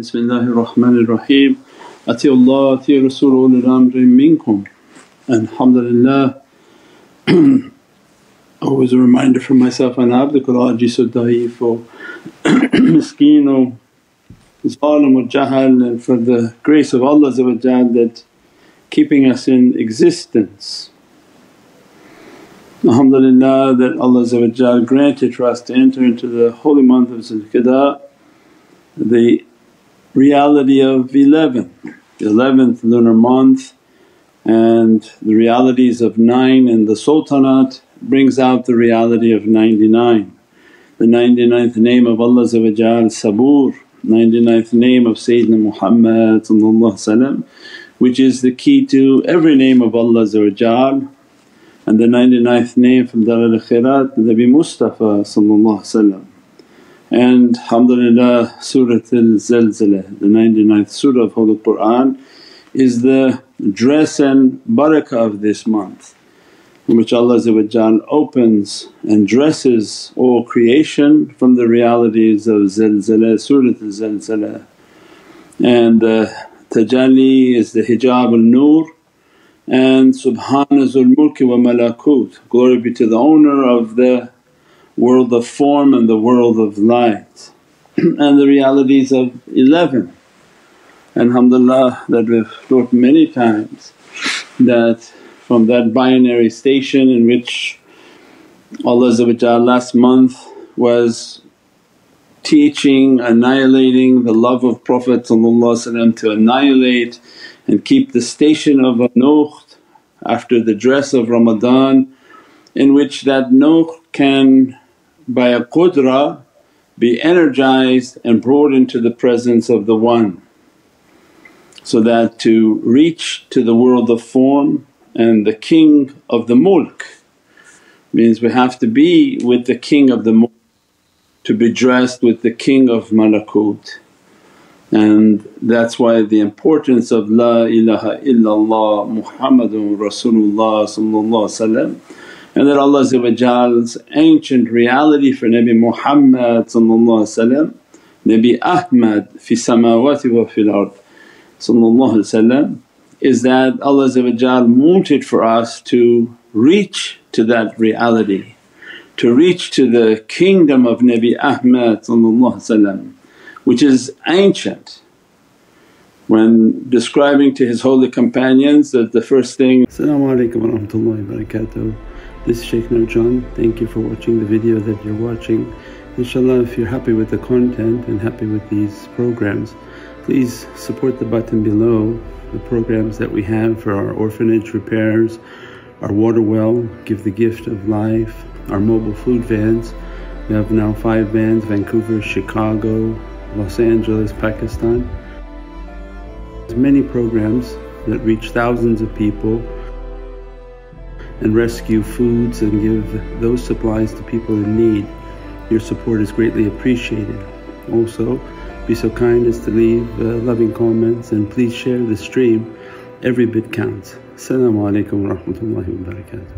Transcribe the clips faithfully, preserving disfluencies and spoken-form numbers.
Bismillahir Rahmanir Rahim. Atiullah ati Rasul ulul amri minkum. Alhamdulillah. Always a reminder for myself and Abdul Qur'ajiz al-Da'if or Miskeen or Zalim or Jahal, and for the grace of Allah that keeping us in existence. Alhamdulillah that Allah granted for us to enter into the holy month of Zul-Qa'dah, the reality of eleven, the eleventh lunar month, and the realities of nine, and the sultanate brings out the reality of ninety-nine. The ninety-ninth name of Allah Sabur, ninety-ninth name of Sayyidina Muhammad, which is the key to every name of Allah, and the ninety-ninth name from Darul Akhirat, Nabi Mustafa. And alhamdulillah, Suratul Zalzalah, the ninety-ninth surah of Holy Qur'an, is the dress and barakah of this month, in which Allah opens and dresses all creation from the realities of Zalzalah, Suratul Zalzalah. And the tajalli is the hijab al-nur, and Subhana Zul Mulki wa Malakut, glory be to the owner of the world of form and the world of light, and the realities of eleven. And alhamdulillah that we've taught many times that from that binary station in which Allah last month was teaching, annihilating the love of Prophet to annihilate and keep the station of a nuqt after the dress of Ramadan, in which that nuqt can by a qudra be energized and brought into the presence of the One, so that to reach to the world of form and the king of the mulk means we have to be with the king of the mulk, to be dressed with the king of malakut. And that's why the importance of La ilaha illallah Muhammadun Rasulullah, and that Allah's ancient reality for Nabi Muhammad, Nabi Ahmad fi samawati wa fil ard, is that Allah wanted for us to reach to that reality, to reach to the kingdom of Nabi Ahmad, which is ancient. When describing to his holy companions that the first thing… As-salamu alaykum wa rahmatullahi wa barakatuh. This is Shaykh Nurjan. Thank you for watching the video that you're watching. Inshallah, if you're happy with the content and happy with these programs, please support the button below, the programs that we have for our orphanage repairs, our water well, Give the Gift of Life, our mobile food vans. We have now five vans: Vancouver, Chicago, Los Angeles, Pakistan. Many programs that reach thousands of people and rescue foods and give those supplies to people in need. Your support is greatly appreciated. Also, be so kind as to leave uh, loving comments, and please share the stream. Every bit counts. As-salamu alaykum wa rahmatullahi wa barakatuh.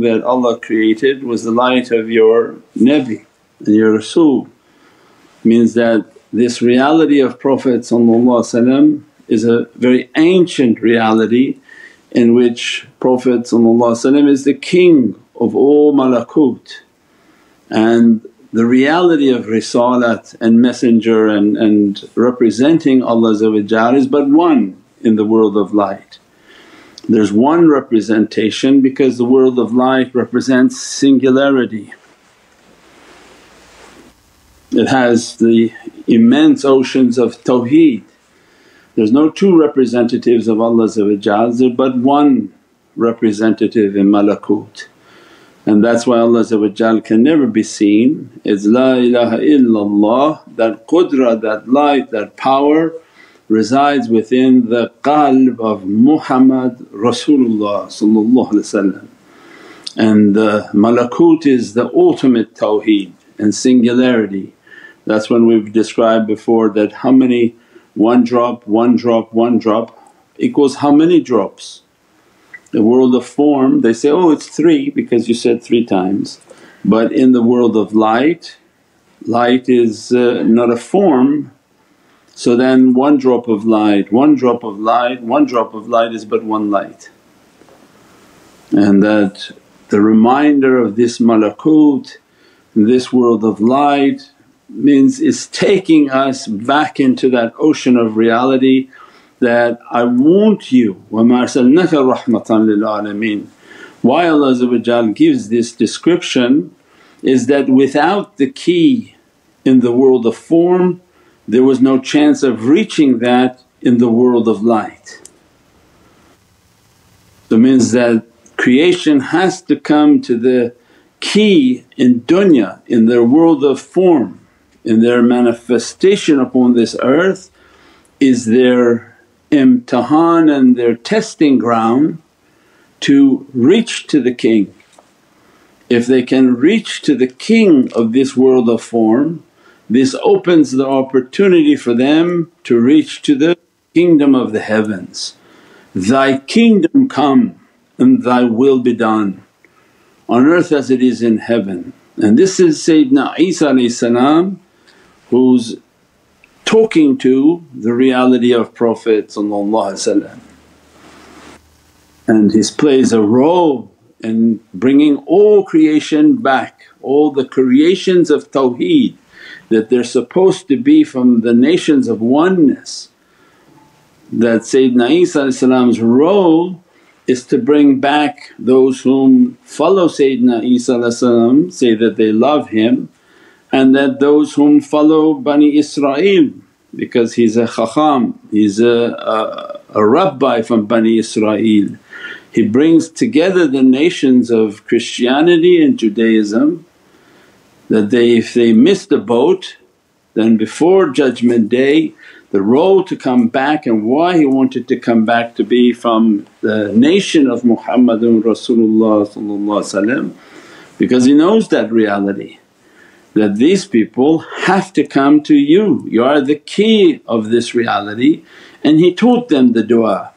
That Allah created was the light of your Nabi and your Rasul, means that this reality of Prophet is a very ancient reality, in which Prophet is the king of all malakut, and the reality of risalat and messenger and, and representing Allah is but one in the world of light. There's one representation because the world of light represents singularity. It has the immense oceans of tawheed. There's no two representatives of Allah, there's but one representative in malakut. And that's why Allah can never be seen. It's La ilaha illallah, that qudra, that light, that power resides within the qalb of Muhammad Rasulullah, and the malakut is the ultimate tawheed and singularity. That's when we've described before that how many one drop, one drop, one drop equals how many drops. The world of form, they say, oh, it's three because you said three times. But in the world of light, light is uh, not a form, so then one drop of light, one drop of light, one drop of light is but one light. And that the reminder of this malakut, this world of light, means it's taking us back into that ocean of reality that, I want you, وَمَا أَرْسَلْنَكَ رَحْمَةً لِلْعَالَمِينَ. Why Allah gives this description is that without the key in the world of form, there was no chance of reaching that in the world of light. So means that creation has to come to the key in dunya, in their world of form, in their manifestation upon this earth is their imtihan and their testing ground to reach to the king. If they can reach to the king of this world of form, this opens the opportunity for them to reach to the kingdom of the heavens. Thy kingdom come and Thy will be done on earth as it is in heaven. And this is Sayyidina Isa who's talking to the reality of Prophet, and he plays a role in bringing all creation back, all the creations of Tawheed that they're supposed to be from the nations of oneness. That Sayyidina Isa's role is to bring back those whom follow Sayyidina Isa, say that they love him, and that those whom follow Bani Israel, because he's a Chacham, he's a, a, a Rabbi from Bani Israel. He brings together the nations of Christianity and Judaism, that they, if they miss the boat, then before Judgment Day the role to come back, and why he wanted to come back to be from the nation of Muhammadun Rasulullah, because he knows that reality that these people have to come to you, you are the key of this reality. And he taught them the dua,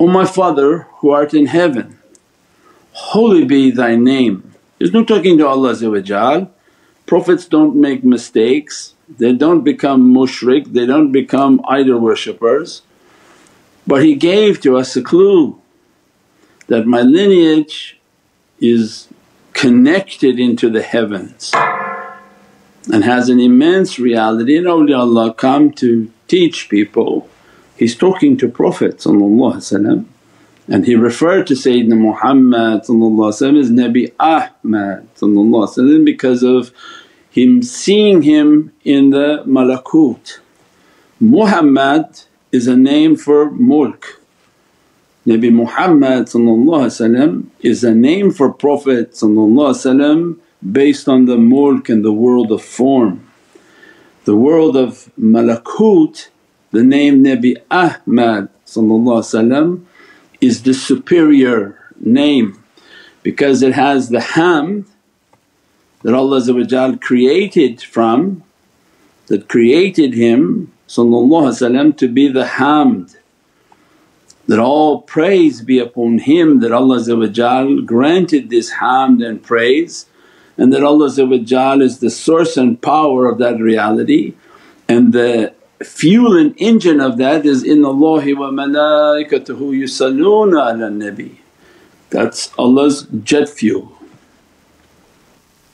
O my Father who art in heaven, holy be Thy name. There's no talking to Allah. Prophets don't make mistakes, they don't become mushrik, they don't become idol worshippers. But he gave to us a clue that my lineage is connected into the heavens and has an immense reality, and awliyaullah come to teach people. He's talking to Prophet, and he referred to Sayyidina Muhammad as Nabi Ahmad, because of him seeing him in the malakut. Muhammad is a name for mulk, Nabi Muhammad is a name for Prophet based on the mulk and the world of form. The world of malakut, the name Nabi Ahmad is the superior name, because it has the hamd that Allah created from, that created him to be the hamd, that all praise be upon him, that Allah granted this hamd and praise, and that Allah is the source and power of that reality, and the fuel and engine of that is, Inna Allahi wa malaikatahu yusalluna ala nabi. That's Allah's jet fuel.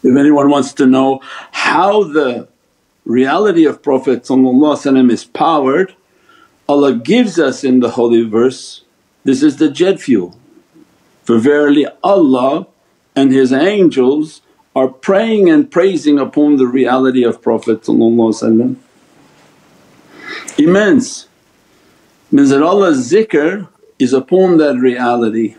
If anyone wants to know how the reality of Prophet is powered, Allah gives us in the holy verse, this is the jet fuel. For verily Allah and His angels are praying and praising upon the reality of Prophet. Immense, means that Allah's zikr is upon that reality,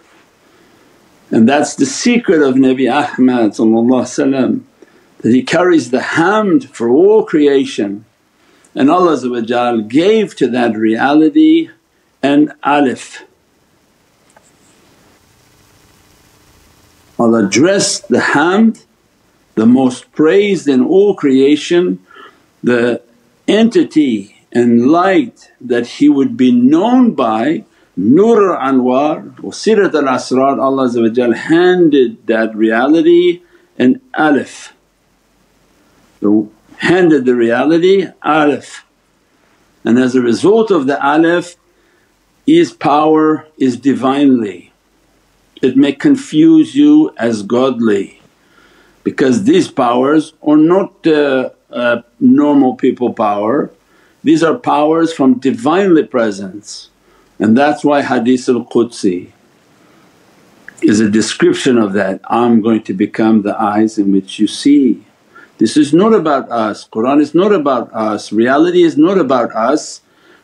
and that's the secret of Nabi Ahmad, that he carries the hamd for all creation, and Allah gave to that reality an alif. Allah dressed the hamd, the most praised in all creation, the entity and light that he would be known by, Nur al-Anwar wa Sirat al-Asrar. Allah handed that reality and alif. The hand had the reality alif, and as a result of the alif is power is divinely. It may confuse you as godly because these powers are not uh, uh, normal people power, these are powers from Divinely Presence. And that's why Hadith al-Qudsi is a description of that, I'm going to become the eyes in which you see. This is not about us, Qur'an is not about us, reality is not about us,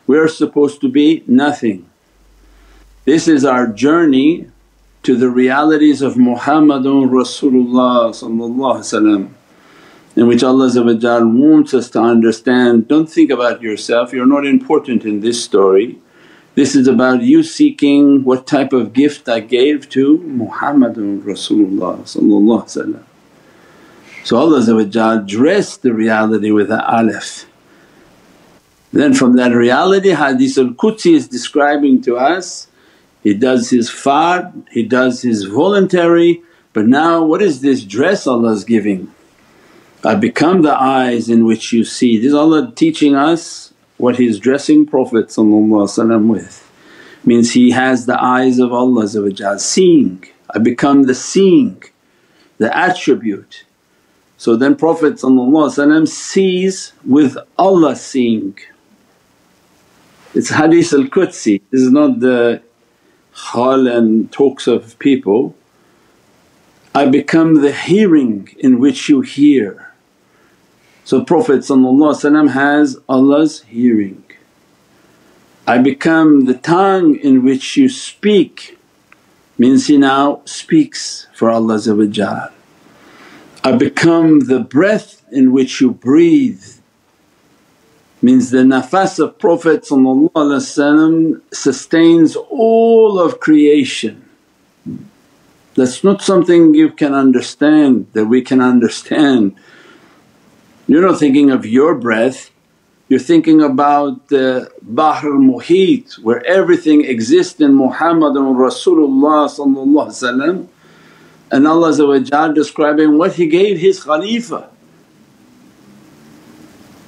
we are supposed to be nothing. This is our journey to the realities of Muhammadun Rasulullah, in which Allah wants us to understand, don't think about yourself, you're not important in this story. This is about you seeking what type of gift I gave to Muhammadun Rasulullah. So Allah dressed the reality with the alif. Then from that reality Hadith al-Qudsi is describing to us, he does his fard, he does his voluntary, but now what is this dress Allah's giving? I become the eyes in which you see. This is Allah teaching us what He's dressing Prophet with, means he has the eyes of Allah seeing, I become the seeing, the attribute. So then Prophet sees with Allah seeing. It's Hadith al-Qudsi, this is not the khal and talks of people. I become the hearing in which you hear. So Prophet has Allah's hearing. I become the tongue in which you speak, means he now speaks for Allah. I become the breath in which you breathe, means the nafas of Prophet sustains all of creation. That's not something you can understand, that we can understand. You're not thinking of your breath, you're thinking about the Bahr al-Muhit where everything exists in Muhammadun Rasulullah, and Allah describing what He gave His Khalifa.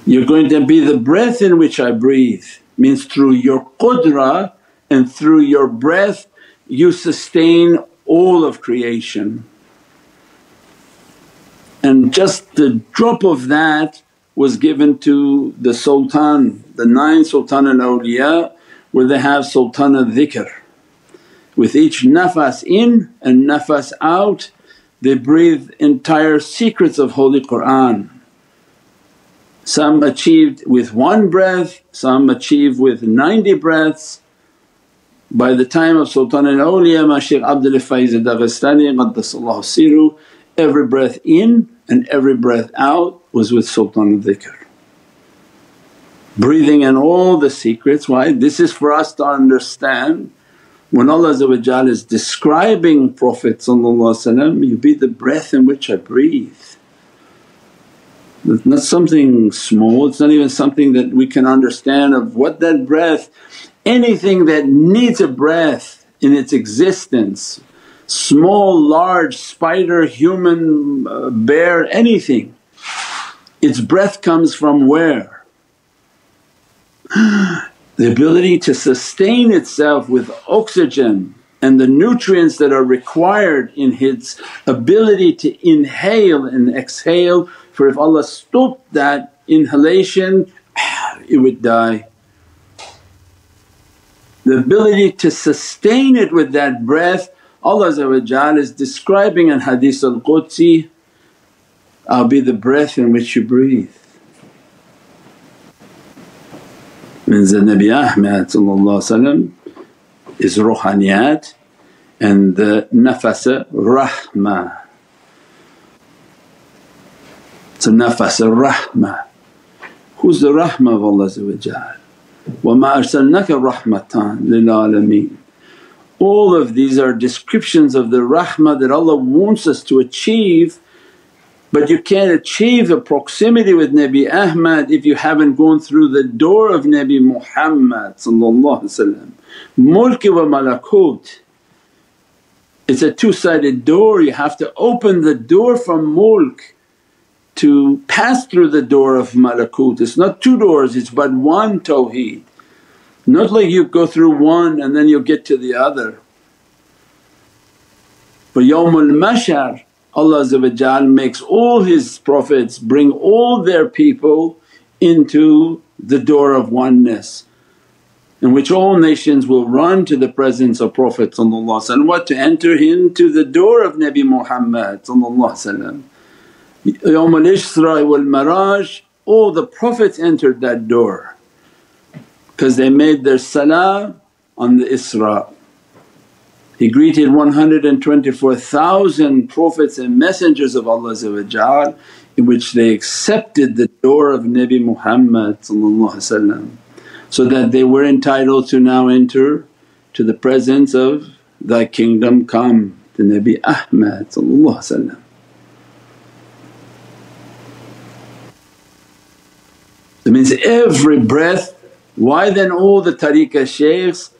You're going to be the breath in which I breathe, means through your qudra and through your breath you sustain all of creation. And just the drop of that was given to the sultan, the nine Sultanul Awliya, where they have Sultanul Dhikr. With each nafas in and nafas out they breathe entire secrets of Holy Qur'an. Some achieved with one breath, some achieved with ninety breaths. By the time of Sultanul Awliya, my Shaykh Abdul al Faiz al-Daghestani qaddasallahu sirruh, every breath in and every breath out was with Sultanul Dhikr. Breathing in all the secrets, why? This is for us to understand when Allah is describing Prophet, you be the breath in which I breathe. It's not something small, it's not even something that we can understand of what that breath, anything that needs a breath in its existence. Small, large, spider, human, uh, bear, anything, its breath comes from where? The ability to sustain itself with oxygen and the nutrients that are required in its ability to inhale and exhale, for if Allah stopped that inhalation it would die. The ability to sustain it with that breath, Allah is describing in Hadith al-Qudsi, I'll be the breath in which you breathe. Means the Nabi Ahmad is ruhaniyat and the nafas rahmah. So nafas rahmah. Who's the rahmah of Allah? وَمَا أَرْسَلْنَكَ رَحْمَةً لِلْعَالَمِينَ. All of these are descriptions of the rahmah that Allah wants us to achieve, but you can't achieve a proximity with Nabi Ahmad if you haven't gone through the door of Nabi Muhammad. Mulki wa malakut. It's a two-sided door, you have to open the door from mulk to pass through the door of malakut. It's not two doors, it's but one tawheed. Not like you go through one and then you get to the other. For Yawmul Mashar, Allah makes all His prophets bring all their people into the door of oneness, in which all nations will run to the presence of Prophet ﷺ to enter into the door of Nabi Muhammad ﷺ. Yawm al Isra, wal-Maraj, all the Prophets entered that door because they made their salah on the Isra. He greeted one hundred twenty-four thousand Prophets and Messengers of Allah, in which they accepted the door of Nabi Muhammad so that they were entitled to now enter to the presence of Thy Kingdom Come, the Nabi Ahmad. That means every breath. Why then all the tariqah shaykhs,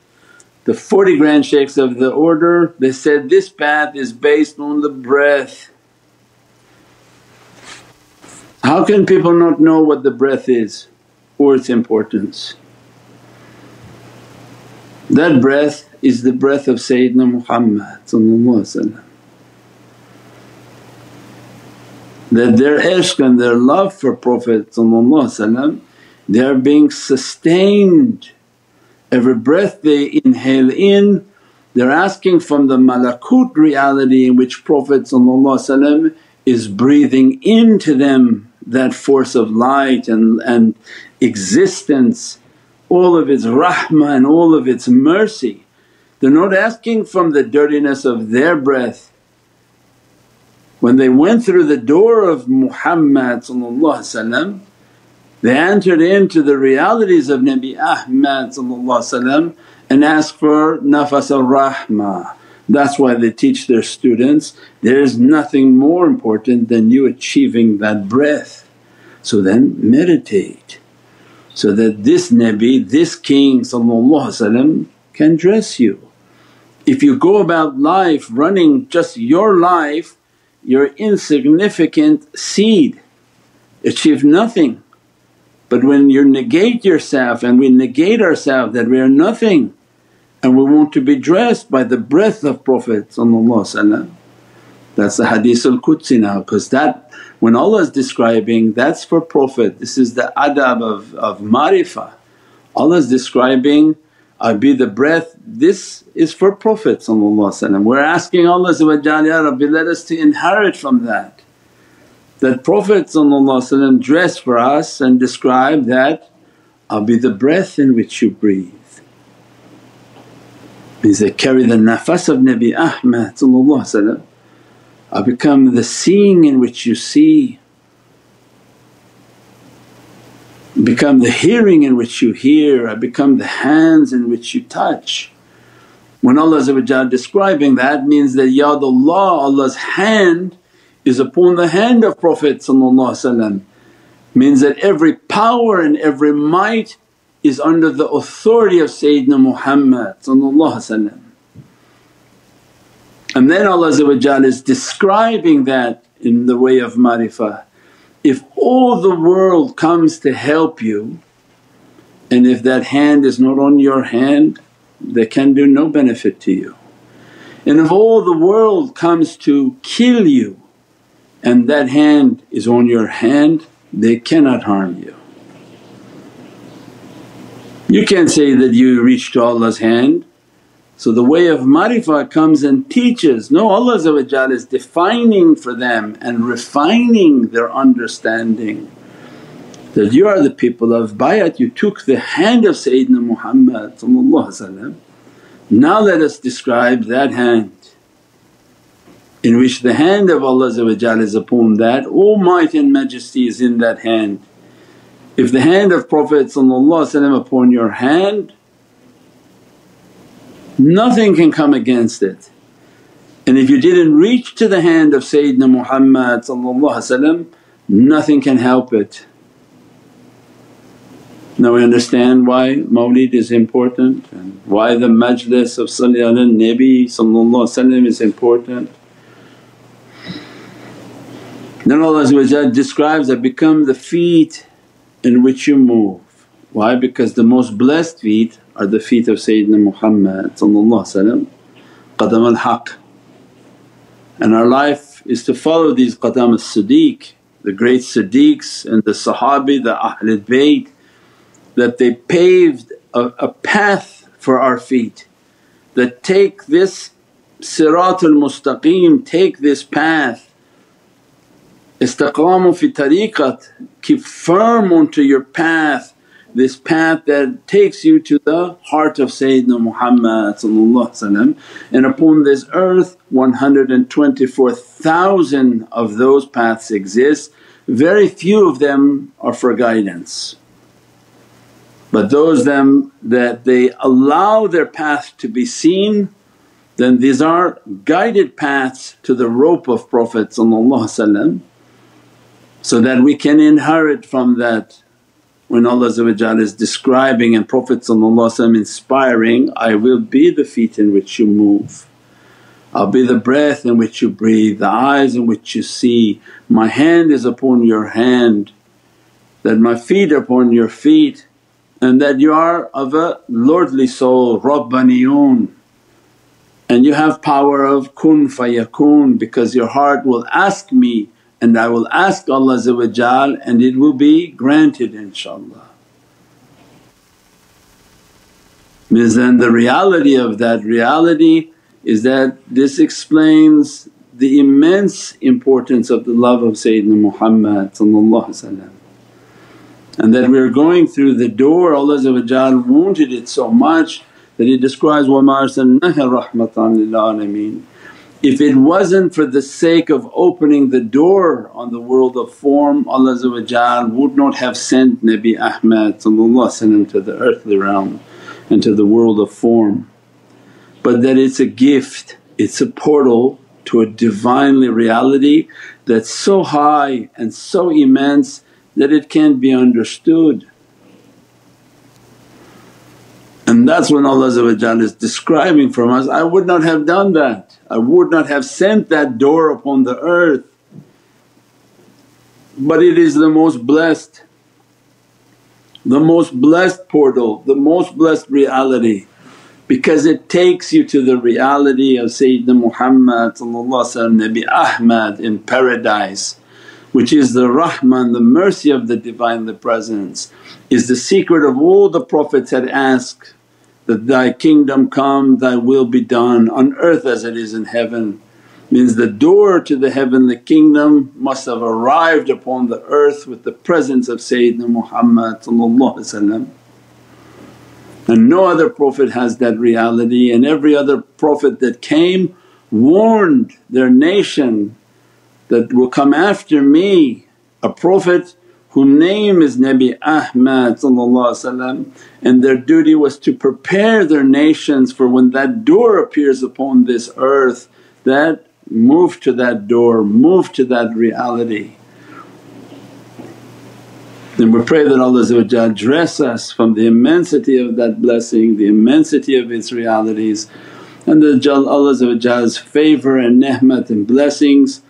the forty grand shaykhs of the order, they said, this path is based on the breath. How can people not know what the breath is or its importance? That breath is the breath of Sayyidina Muhammad, that their ishq and their love for Prophet, they are being sustained. Every breath they inhale in, they're asking from the malakut reality in which Prophet is breathing into them that force of light and, and existence, all of its rahmah and all of its mercy. They're not asking from the dirtiness of their breath. When they went through the door of Muhammad, they entered into the realities of Nabi Ahmad and asked for nafas al-Rahmah. That's why they teach their students, there is nothing more important than you achieving that breath. So then meditate so that this Nabi, this King can dress you. If you go about life running just your life, your insignificant seed achieve nothing. But when you negate yourself, and we negate ourselves that we are nothing and we want to be dressed by the breath of Prophet, that's the Hadith al-Qudsi now, because that when Allah is describing, that's for Prophet. This is the adab of, of marifah. Allah is describing, I be the breath, this is for Prophet. We're asking Allah, Ya Rabbi, let us to inherit from that. That Prophet dress for us and describe that, I'll be the breath in which you breathe. Means they carry the nafas of Nabi Ahmad, I become the seeing in which you see, become the hearing in which you hear, I become the hands in which you touch. When Allah describing that means that Yadullah, Allah's hand is upon the hand of Prophet, means that every power and every might is under the authority of Sayyidina Muhammad. And then Allah is describing that in the way of marifah. If all the world comes to help you and if that hand is not on your hand, they can do no benefit to you. And if all the world comes to kill you and that hand is on your hand, they cannot harm you. You can't say that you reach to Allah's hand. So the way of marifah comes and teaches, no, Allah is defining for them and refining their understanding that you are the people of bayat, you took the hand of Sayyidina Muhammad, now let us describe that hand in which the hand of Allah is upon that, all might and majesty is in that hand. If the hand of Prophet upon your hand, nothing can come against it. And if you didn't reach to the hand of Sayyidina Muhammad, nothing can help it. Now we understand why Mawlid is important and why the majlis of Salli ala Nabi ﷺ is important. Then Allah describes that, become the feet in which you move. Why? Because the most blessed feet are the feet of Sayyidina Muhammad ﷺ, Qadam al-Haqq. And our life is to follow these Qadam al-Siddiq, the great Siddiqs and the Sahabi, the Ahlul Bayt, that they paved a, a path for our feet, that take this Siratul Mustaqim, take this path, istiqamu fi tariqat, keep firm onto your path, this path that takes you to the heart of Sayyidina Muhammad. And upon this earth one hundred twenty-four thousand of those paths exist, very few of them are for guidance. But those them that they allow their path to be seen, then these are guided paths to the rope of Prophet, so that we can inherit from that. When Allah is describing and Prophet inspiring, I will be the feet in which you move, I'll be the breath in which you breathe, the eyes in which you see, my hand is upon your hand, that my feet are upon your feet, and that you are of a lordly soul, Rabbaniyoon, and you have power of kun fayakun, because your heart will ask me and I will ask Allah and it will be granted inshaAllah. Means then the reality of that reality is that this explains the immense importance of the love of Sayyidina Muhammad, and that we are going through the door. Allah wanted it so much that He describes, وَمَا أَرْسَلْنَاهَا رَحْمَةً لِلْعَالَمِينَ. If it wasn't for the sake of opening the door on the world of form, Allah would not have sent Nabi Ahmad to the earthly realm and to the world of form. But that it's a gift, it's a portal to a Divinely reality that's so high and so immense that it can't be understood. And that's when Allah is describing from us, I would not have done that, I would not have sent that door upon the earth, but it is the most blessed, the most blessed portal, the most blessed reality, because it takes you to the reality of Sayyidina Muhammad, Nabi Ahmad in paradise, which is the Rahmah and the mercy of the Divinely Presence, is the secret of all the Prophets had asked, that Thy kingdom come, Thy will be done on earth as it is in heaven. Means the door to the heavenly kingdom must have arrived upon the earth with the presence of Sayyidina Muhammad, and no other Prophet has that reality, and every other Prophet that came warned their nation that will come after me a Prophet whose name is Nabi Ahmad, and their duty was to prepare their nations for when that door appears upon this earth, that move to that door, move to that reality. And we pray that Allah dress us from the immensity of that blessing, the immensity of its realities, and that Allah's favour and ni'mat and blessings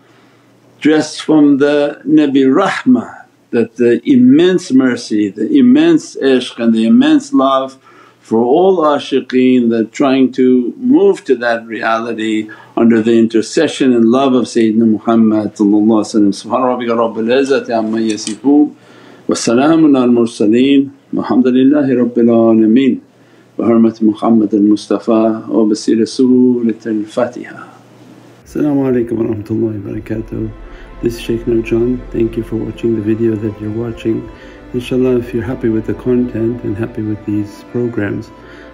dress from the Nabi Rahmah, that the immense mercy, the immense ishq and the immense love for all ashiqeen that trying to move to that reality under the intercession and love of Sayyidina Muhammad. Subhana rabbika rabbil izzati amma yasifoon, wa salaamun al mursaleen, walhamdulillahi rabbil alameen, bi hurmati Muhammad al Mustafa wa bi siri Surat al Fatiha. As-salamu alaykum wa rahmatullahi wa barakatuh. This is Shaykh Nurjan. Thank you for watching the video that you're watching. Inshallah, if you're happy with the content and happy with these programs,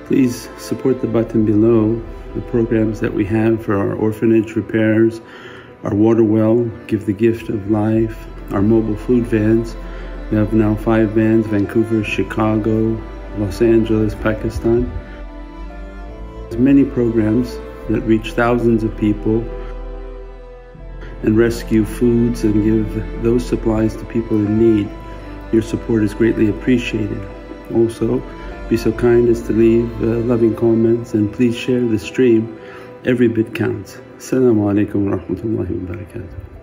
please support the button below, the programs that we have for our orphanage repairs, our water well, Give the Gift of Life, our mobile food vans. We have now five vans: Vancouver, Chicago, Los Angeles, Pakistan. There's many programs that reach thousands of people and rescue foods and give those supplies to people in need. Your support is greatly appreciated. Also, be so kind as to leave uh, loving comments, and please share the stream, every bit counts. Assalamu alaikum wa rahmatullahi wa barakatuh.